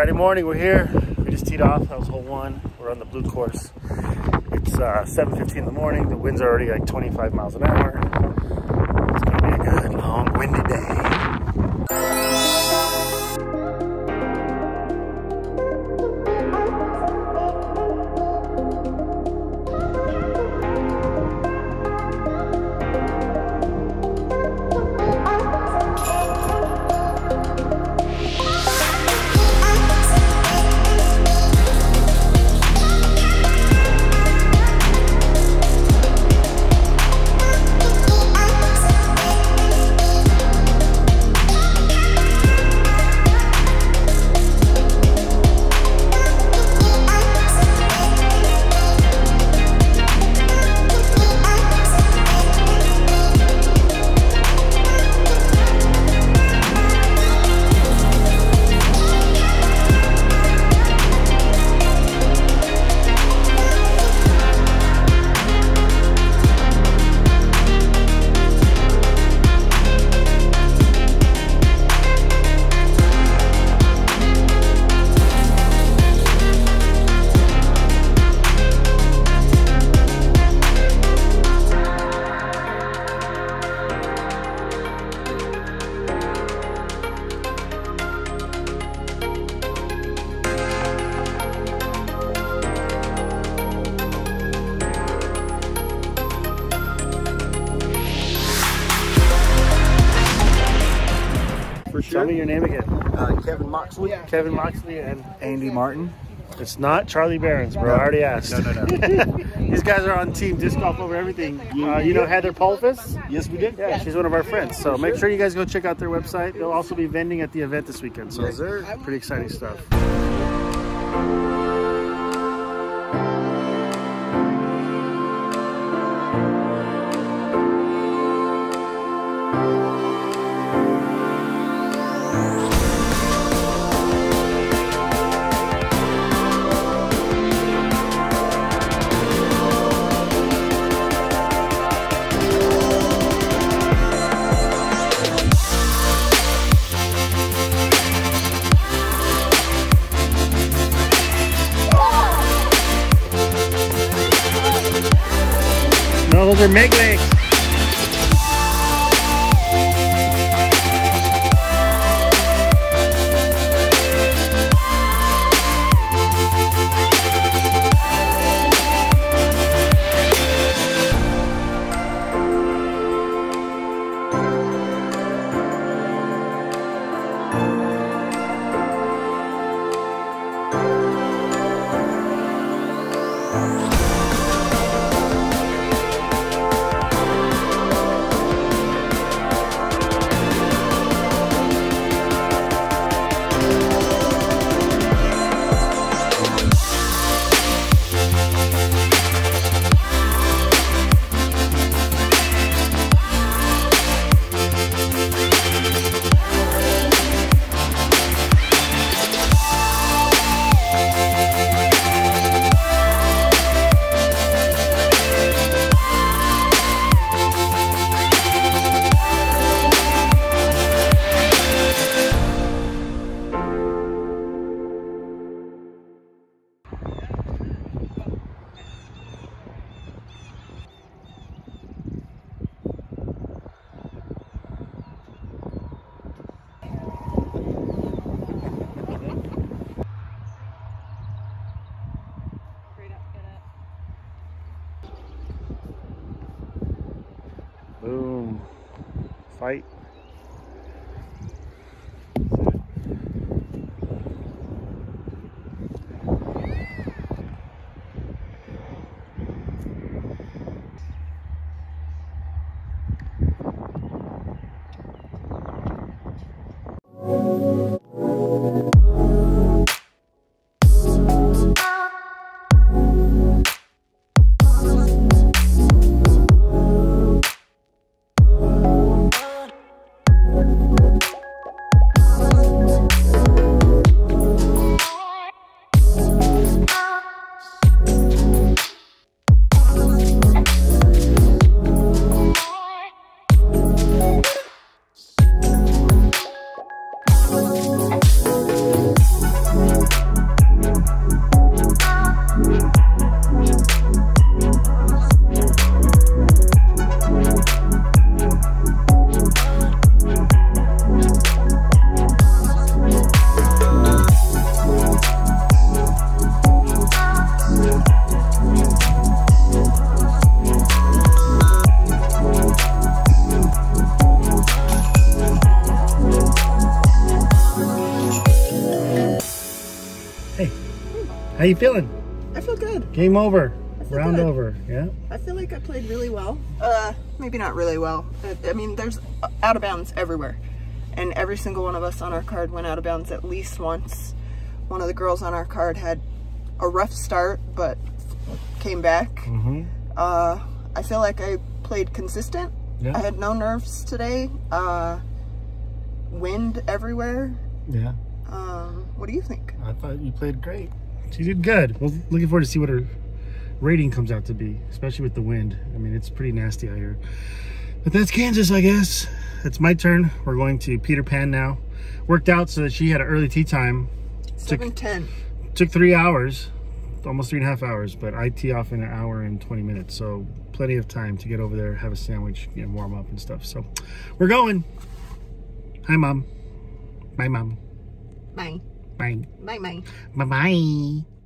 Friday morning, we're here. We just teed off. That was hole one. We're on the blue course. It's 7:15 in the morning. The wind's already like 25 miles an hour. It's going to be a good, long, windy day. Tell me your name again. Kevin Moxley. Kevin Moxley and Andy Martin. It's not Charlie Behrens, bro. I already asked. No. These guys are on Team Disc Golf over everything. You know Heather Paulfuss? Yes, we did. Yeah, she's one of our friends. So make sure you guys go check out their website. They'll also be vending at the event this weekend. So pretty exciting stuff. Those are Meg Lane. Boom. Fight. How you feeling? I feel good. Game over. Round good. Over. Yeah. I feel like I played really well. Maybe not really well. I mean, there's out of bounds everywhere. And every single one of us on our card went out of bounds at least once. One of the girls on our card had a rough start, but came back. Mm-hmm. I feel like I played consistent. Yeah. I had no nerves today. Wind everywhere. Yeah. What do you think? I thought you played great. She did good. Well, looking forward to see what her rating comes out to be, especially with the wind. I mean, it's pretty nasty out here. But that's Kansas, I guess. It's my turn. We're going to Peter Pan now. Worked out so that she had an early tee time. 7:10. Took 3 hours, almost 3.5 hours, but I tee off in 1 hour and 20 minutes. So plenty of time to get over there, have a sandwich, you know, warm up and stuff. So we're going. Hi, Mom. Bye, Mom. Bye. Bye. Bye. Bye. Bye. Bye.